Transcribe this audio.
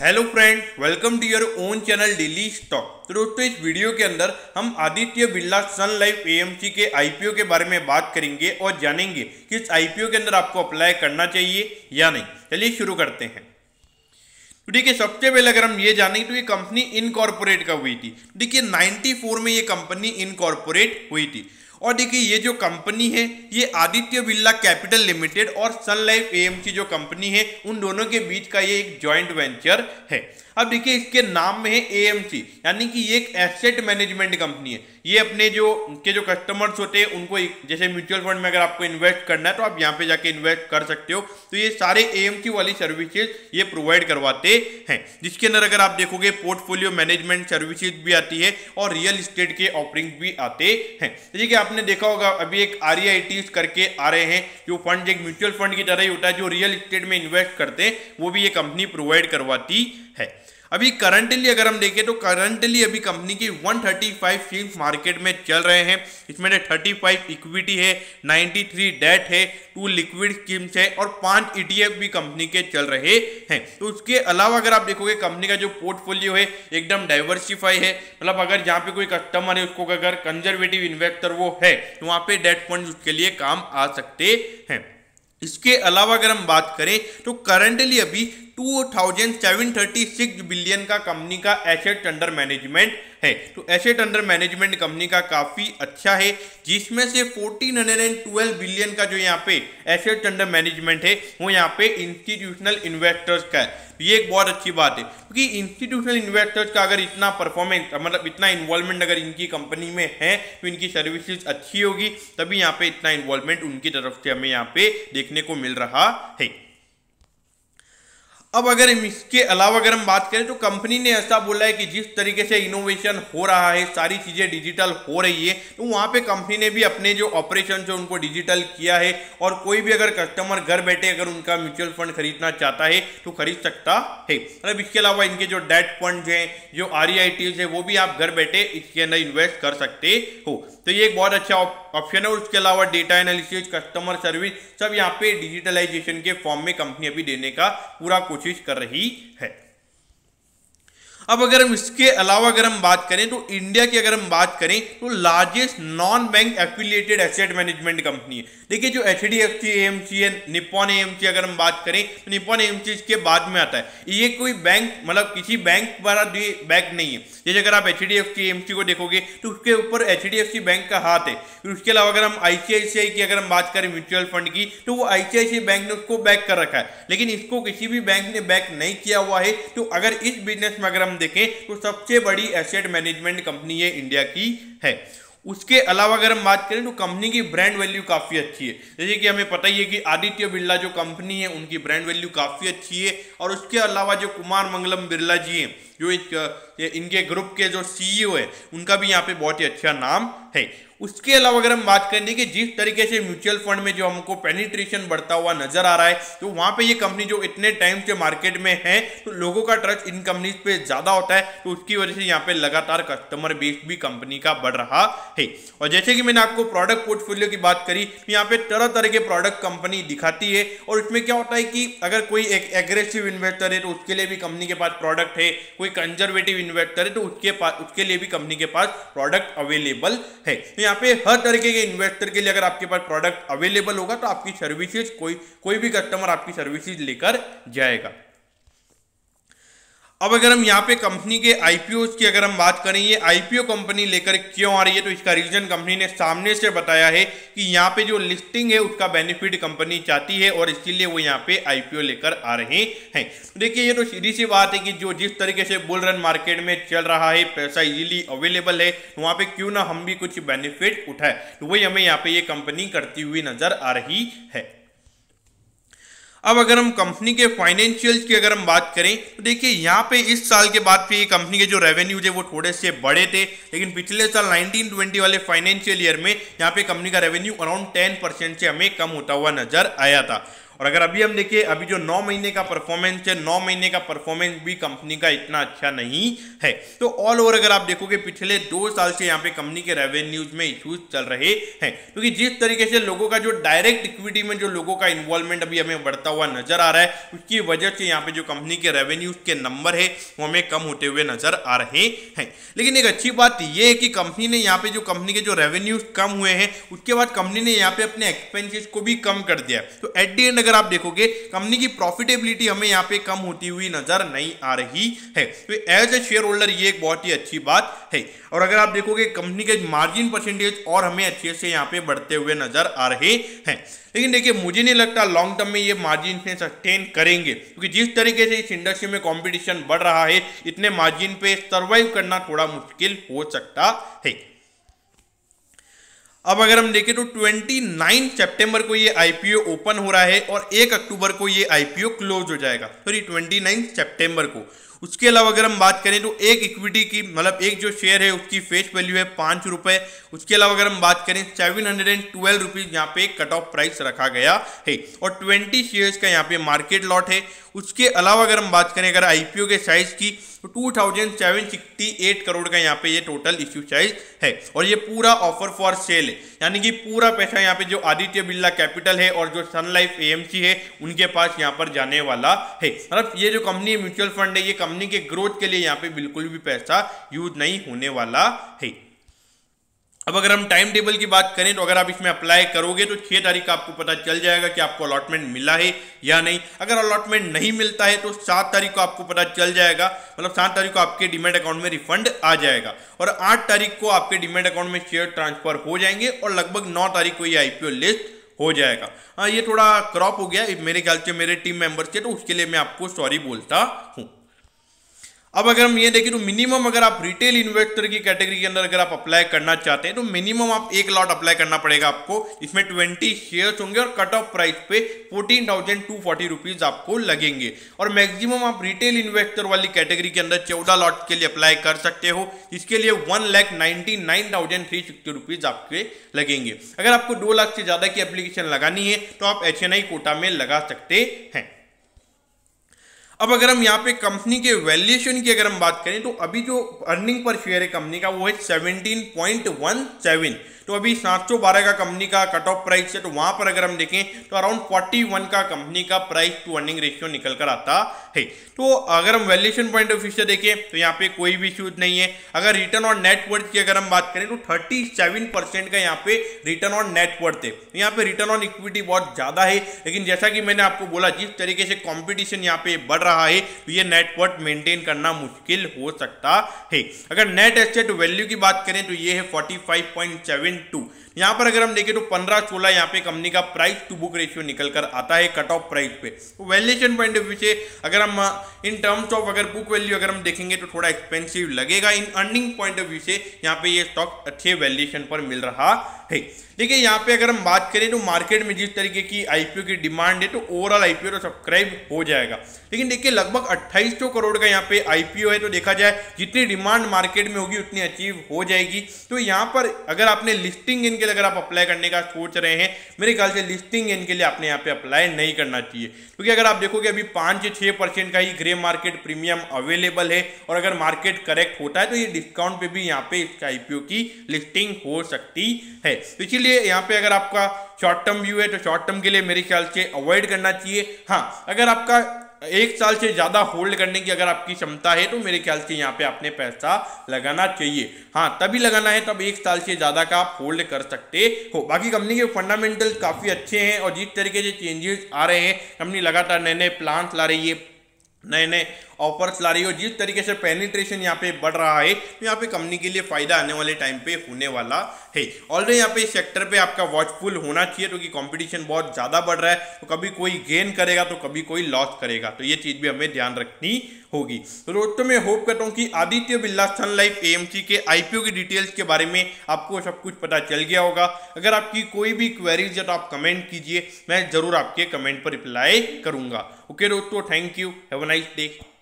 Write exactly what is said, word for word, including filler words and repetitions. Hello friend, welcome to your own channel daily stock. तो दोस्तों, इस वीडियो के अंदर हम आदित्य बिरला सन लाइफ एएमसी के आईपीओ के बारे में बात करेंगे और जानेंगे कि इस आईपीओ के अंदर आपको अप्लाई करना चाहिए या नहीं। चलिए शुरू करते हैं। तो देखिए, सबसे पहले अगर हम ये जानेंगे तो ये कंपनी इनकॉर्पोरेट का हुई थी। देखिए नाइन्टी फोर में ये कंपनी इनकॉर्पोरेट हुई थी। और देखिए ये जो कंपनी है ये आदित्य बिरला कैपिटल लिमिटेड और सन लाइफ एएमसी जो कंपनी है उन दोनों के बीच का ये एक जॉइंट वेंचर है। अब देखिए इसके नाम में है एएमसी, यानी कि ये एक एसेट मैनेजमेंट कंपनी है। ये अपने जो के जो कस्टमर्स होते हैं उनको, जैसे म्यूचुअल फंड में अगर आपको इन्वेस्ट करना है तो आप यहाँ पे जाके इन्वेस्ट कर सकते हो। तो ये सारे एएमसी वाली सर्विसेज ये प्रोवाइड करवाते हैं, जिसके अंदर अगर आप देखोगे पोर्टफोलियो मैनेजमेंट सर्विसेज भी आती है और रियल इस्टेट के ऑफरिंग भी आते हैं। देखिए आपने देखा होगा अभी एक आर आई टी करके आ रहे हैं, जो फंड एक म्यूचुअल फंड की तरह ही होता है जो रियल इस्टेट में इन्वेस्ट करते हैं, वो भी ये कंपनी प्रोवाइड करवाती है। अभी करंटली अगर हम देखें तो करंटली अभी कंपनी की एक सौ पैंतीस शेयर्स मार्केट में चल रहे हैं। इसमें पैंतीस इक्विटी है, तिरानवे डेट है, टू लिक्विड स्कीम्स है और पांच ईटीएफ भी कंपनी के चल रहे हैं। तो उसके अलावा अगर आप देखोगे कंपनी का जो पोर्टफोलियो है एकदम डाइवर्सिफाई है। मतलब अगर जहाँ पे कोई कस्टमर है उसको अगर कंजर्वेटिव इन्वेस्टर वो है तो वहाँ पे डेट फंड उसके लिए काम आ सकते हैं। इसके अलावा अगर हम बात करें तो करंटली अभी दो हज़ार सात सौ छत्तीस बिलियन का कंपनी का एसेट अंडर मैनेजमेंट है। तो एसेट अंडर मैनेजमेंट कंपनी का काफ़ी अच्छा है, जिसमें से चौदह सौ बारह बिलियन का जो यहाँ पे एसेट अंडर मैनेजमेंट है वो यहाँ पे इंस्टीट्यूशनल इन्वेस्टर्स का है। ये एक बहुत अच्छी बात है, क्योंकि इंस्टीट्यूशनल इन्वेस्टर्स का अगर इतना परफॉर्मेंस, मतलब इतना इन्वॉल्वमेंट अगर इनकी कंपनी में है तो इनकी सर्विसेज अच्छी होगी, तभी यहाँ पे इतना इन्वॉल्वमेंट उनकी तरफ से हमें यहाँ पे देखने को मिल रहा है। अब अगर इसके अलावा अगर हम बात करें तो कंपनी ने ऐसा बोला है कि जिस तरीके से इनोवेशन हो रहा है, सारी चीज़ें डिजिटल हो रही है, तो वहाँ पे कंपनी ने भी अपने जो ऑपरेशन है उनको डिजिटल किया है। और कोई भी अगर कस्टमर घर बैठे अगर उनका म्यूचुअल फंड खरीदना चाहता है तो खरीद सकता है। मतलब इसके अलावा इनके जो डेट फंड हैं, जो आर आई टीज है, वो भी आप घर बैठे इसके अंदर इन्वेस्ट कर सकते हो। तो ये एक बहुत अच्छा ऑप्शन है। उसके अलावा डेटा एनालिसिस, कस्टमर सर्विस, सब यहाँ पे डिजिटलाइजेशन के फॉर्म में कंपनी अभी देने का पूरा कोशिश कर रही है। अब अगर हम इसके अलावा अगर हम बात करें तो इंडिया की अगर हम बात करें तो largest non bank affiliated asset management company है। देखिए जो H D F C AMC है, निप्पॉन एएमसी अगर हम बात करें तो निप्पॉन एएमसी इसके बाद में आता है। ये कोई बैंक, मतलब किसी बैंक द्वारा बैंक नहीं है। जैसे अगर आप H D F C AMC को देखोगे तो उसके ऊपर H D F C bank का हाथ है। उसके अलावा अगर हम आई सी आई सी आई की अगर हम बात करें म्यूचुअल फंड की, तो वो आई सी आई सी आई बैंक ने उसको बैक कर रखा है, लेकिन इसको किसी भी बैंक ने बैक नहीं किया हुआ है। तो अगर इस बिजनेस में अगर हम देखें तो सबसे बड़ी एसेट मैनेजमेंट कंपनी ये इंडिया की है। उसके अलावा अगर हम बात करें तो कंपनी की ब्रांड वैल्यू काफ़ी अच्छी है। जैसे कि हमें पता ही है कि आदित्य बिरला जो कंपनी है उनकी ब्रांड वैल्यू काफ़ी अच्छी है। और उसके अलावा जो कुमार मंगलम बिरला जी हैं, जो इनके ग्रुप के जो सीईओ है, उनका भी यहाँ पे बहुत ही अच्छा नाम है। उसके अलावा अगर हम बात करें कि जिस तरीके से म्यूचुअल फंड में जो हमको पेनिट्रेशन बढ़ता हुआ नजर आ रहा है, तो वहाँ पे ये कंपनी जो इतने टाइम से मार्केट में है, तो लोगों का ट्रस्ट इन कंपनीज पे ज़्यादा होता है। तो उसकी वजह से यहाँ पे लगातार कस्टमर बेस भी कंपनी का बढ़ रहा है। और जैसे कि मैंने आपको प्रोडक्ट पोर्टफोलियो की बात करी, तो यहाँ पे तरह तरह के प्रोडक्ट कंपनी दिखाती है। और इसमें क्या होता है कि अगर कोई एक एग्रेसिव इन्वेस्टर है तो उसके लिए भी कंपनी के पास प्रोडक्ट है, कोई कंजर्वेटिव इन्वेस्टर है तो उसके पास उसके लिए भी कंपनी के पास प्रोडक्ट अवेलेबल है। यहाँ पे हर तरीके के इन्वेस्टर के लिए अगर आपके पास प्रोडक्ट अवेलेबल होगा तो आपकी सर्विसेज कोई कोई भी कस्टमर आपकी सर्विसेज लेकर जाएगा। अब अगर हम यहाँ पे कंपनी के आईपीओ की अगर हम बात करें, ये आईपीओ कंपनी लेकर क्यों आ रही है, तो इसका रीजन कंपनी ने सामने से बताया है कि यहाँ पे जो लिस्टिंग है उसका बेनिफिट कंपनी चाहती है और इसीलिए वो यहाँ पे आईपीओ लेकर आ रहे हैं। देखिए ये तो सीधी सी बात है कि जो जिस तरीके से बुल रन मार्केट में चल रहा है, पैसा इजीली अवेलेबल है, वहाँ पे क्यों ना हम भी कुछ बेनिफिट उठाए, तो वही हमें यहाँ पे ये कंपनी करती हुई नजर आ रही है। अब अगर हम कंपनी के फाइनेंशियल्स की अगर हम बात करें तो देखिए यहाँ पे इस साल के बाद पे कंपनी के जो रेवेन्यूज है वो थोड़े से बढ़े थे, लेकिन पिछले साल नाइनटीन ट्वेंटी वाले फाइनेंशियल ईयर में यहाँ पे कंपनी का रेवेन्यू अराउंड टेन परसेंट से हमें कम होता हुआ नजर आया था। और अगर अभी हम देखें, अभी जो नौ महीने का परफॉर्मेंस है, नौ महीने का परफॉर्मेंस भी कंपनी का इतना अच्छा नहीं है। तो ऑल ओवर अगर आप देखोगे पिछले दो साल से यहाँ पे कंपनी के रेवेन्यूज में इश्यूज चल रहे हैं, क्योंकि तो जिस तरीके से लोगों का जो डायरेक्ट इक्विटी में जो लोगों का इन्वॉल्वमेंट अभी हमें बढ़ता हुआ नजर आ रहा है, उसकी वजह से यहाँ पे जो कंपनी के रेवेन्यूज के नंबर है वो हमें कम होते हुए नजर आ रहे हैं। लेकिन एक अच्छी बात यह है कि कंपनी ने यहाँ पे जो कंपनी के जो रेवेन्यूज कम हुए हैं उसके बाद कंपनी ने यहाँ पे अपने एक्सपेंसेस को भी कम कर दिया। तो एट द एंड अगर आप देखोगे कंपनी की प्रॉफिटेबिलिटी हमें यहाँ पे कम होती हुई नजर नहीं आ रही है। तो एज ए शेयर होल्डर ये एक बहुत ही अच्छी बात है। और अगर आप देखोगे कंपनी के मार्जिन परसेंटेज और हमें अच्छे से यहाँ पे बढ़ते हुए नजर आ रहे हैं। लेकिन देखिए मुझे नहीं लगता लॉन्ग टर्म में ये मार्जिन से सस्टेन करेंगे, क्योंकि जिस तरीके से इस इंडस्ट्री में कंपटीशन बढ़ रहा है इतने मार्जिन पे सर्वाइव करना थोड़ा मुश्किल हो सकता है। अब अगर हम देखें तो उनतीस सितंबर को ये आईपीओ ओपन हो रहा है और एक अक्टूबर को ये आईपीओ क्लोज हो जाएगा, सॉरी उनतीस सितंबर को। उसके अलावा अगर हम बात करें तो एक इक्विटी की मतलब एक जो शेयर है उसकी फेस वैल्यू है पाँच रुपये। उसके अलावा अगर हम बात करें seven hundred and twelve rupees यहाँ पे कट ऑफ प्राइस रखा गया है और बीस शेयर्स का यहाँ पे मार्केट लॉट है। उसके अलावा अगर हम बात करें अगर आईपीओ के साइज़ की तो two thousand seven sixty eight crore का यहाँ पे ये टोटल इश्यू साइज है और ये पूरा ऑफर फॉर सेल है, यानी कि पूरा पैसा यहाँ पे जो आदित्य बिरला कैपिटल है और जो सन लाइफ एएमसी है उनके पास यहाँ पर जाने वाला है। मतलब ये जो कंपनी म्यूचुअल फंड है ये कंपनी के ग्रोथ के लिए यहाँ पे बिल्कुल भी पैसा यूज नहीं होने वाला है। अब अगर हम टाइम टेबल की बात करें तो अगर आप इसमें अप्लाई करोगे तो छह तारीख का आपको पता चल जाएगा कि आपको अलॉटमेंट मिला है या नहीं। अगर अलॉटमेंट नहीं मिलता है तो सात तारीख को आपको पता चल जाएगा, मतलब सात तारीख को आपके डीमैट अकाउंट में रिफंड आ जाएगा और आठ तारीख को आपके डीमैट अकाउंट में शेयर ट्रांसफर हो जाएंगे और लगभग नौ तारीख को ये आईपीओ लिस्ट हो जाएगा। हाँ, ये थोड़ा क्रॉप हो गया मेरे ख्याल से मेरे टीम मेंबर्स के, तो उसके लिए मैं आपको सॉरी बोलता हूँ। अब अगर हम ये देखें तो मिनिमम अगर आप रिटेल इन्वेस्टर की कैटेगरी के अंदर अगर आप अप्लाई करना चाहते हैं तो मिनिमम आप एक लॉट अप्लाई करना पड़ेगा आपको, इसमें बीस शेयर्स होंगे और कट ऑफ प्राइस पे fourteen thousand two forty rupees आपको लगेंगे। और मैक्सिमम आप रिटेल इन्वेस्टर वाली कैटेगरी के अंदर चौदह लॉट के लिए अप्लाई कर सकते हो, इसके लिए one lakh ninety nine thousand three sixty rupees आपके लगेंगे। अगर आपको दो लाख से ज़्यादा की एप्लीकेशन लगानी है तो आप एच एन आई कोटा में लगा सकते हैं। अब अगर हम यहाँ पे कंपनी के वैल्यूएशन की अगर हम बात करें तो अभी जो अर्निंग पर शेयर है कंपनी का वो है सेवनटीन पॉइंट वन सेवन। तो अभी सात सौ बारह का कंपनी का कट ऑफ प्राइस है, तो वहाँ पर अगर हम देखें तो अराउंड इकतालीस का कंपनी का प्राइस टू अर्निंग रेशियो निकल कर आता है। तो अगर हम वैल्यूएशन पॉइंट ऑफ व्यू से देखें तो यहाँ पे कोई भी इश्यूज नहीं है। अगर रिटर्न ऑन नेटवर्थ की अगर हम बात करें तो सैंतीस परसेंट का यहाँ पे रिटर्न ऑन नेटवर्थ है। यहाँ पे रिटर्न ऑन इक्विटी बहुत ज़्यादा है, लेकिन जैसा कि मैंने आपको बोला जिस तरीके से कॉम्पिटिशन यहाँ पे बढ़ रहा है तो ये नेटवर्थ मेंटेन करना मुश्किल हो सकता है। अगर नेट एसेट वैल्यू की बात करें तो ये है फोर्टी फाइव पॉइंट सेवन। यहां पर अगर हम देखें तो पंद्रह सोलह यहां पे कंपनी का प्राइस टू बुक रेशियो निकल कर आता है कट ऑफ प्राइस पे। तो वैल्यूएशन पॉइंट ऑफ व्यू से अगर हम इन टर्म्स ऑफ अगर बुक वैल्यू अगर हम देखेंगे तो थोड़ा एक्सपेंसिव लगेगा। In earning point of view से यहां पे ये स्टॉक अच्छे वैल्यूएशन पर मिल रहा है। देखिए यहाँ पे अगर हम बात करें तो मार्केट में जिस तरीके की आईपीओ की डिमांड है तो ओवरऑल आईपीओ तो सब्सक्राइब हो जाएगा, लेकिन देखिए लगभग अट्ठाईस सौ करोड़ का यहाँ पे आईपीओ है। तो देखा जाए जितनी डिमांड मार्केट में होगी उतनी अचीव हो जाएगी। तो यहाँ पर अगर आपने लिस्टिंग इनके लिए अगर आप अप्लाई करने का सोच रहे हैं, मेरे ख्याल से लिस्टिंग इनके लिए आपने यहाँ पे अप्लाई नहीं करना चाहिए, क्योंकि अगर आप देखोगे अभी पाँच से छः परसेंट का ही ग्रे मार्केट प्रीमियम अवेलेबल है और अगर मार्केट करेक्ट होता है तो ये डिस्काउंट पर भी यहाँ पे इसका आईपीओ की लिस्टिंग हो सकती है। तो लिए यहाँ पे अगर आपका शॉर्ट टर्म व्यू है तो शॉर्ट टर्म के लिए मेरे ख्याल से अवॉइड करना चाहिए। हाँ, अगर आपका एक साल से ज़्यादा होल्ड करने की अगर आपकी क्षमता है तो मेरे ख्याल से यहाँ पे आपने पैसा लगाना चाहिए। हाँ, तभी लगाना है तब एक साल से ज़्यादा का आप होल्ड कर सकते हो। बाकी कंपनी के फंडामेंटल काफ़ी अच्छे हैं और जिस तरीके से चेंजेस आ रहे हैं, कंपनी लगातार नए नए प्लान्स ला रही है, नए नए ऑफर्स ला रही है और जिस तरीके से पेनिट्रेशन यहाँ पे बढ़ रहा है तो यहाँ पे कंपनी के लिए फायदा आने वाले टाइम पे होने वाला है। ऑलरेडी यहाँ पे इस सेक्टर पे आपका वॉचफुल होना चाहिए क्योंकि कंपटीशन बहुत ज़्यादा बढ़ रहा है, तो कभी कोई गेन करेगा तो कभी कोई लॉस करेगा, तो ये चीज़ भी हमें ध्यान रखनी होगी। तो दोस्तों मैं होप करता हूँ कि आदित्य बिरला सन लाइफ एएमसी के आईपीओ की डिटेल्स के बारे में आपको सब कुछ पता चल गया होगा। अगर आपकी कोई भी क्वेरीज है तो आप कमेंट कीजिए, मैं ज़रूर आपके कमेंट पर रिप्लाई करूँगा। ओके दोस्तों, thank you, have a nice day.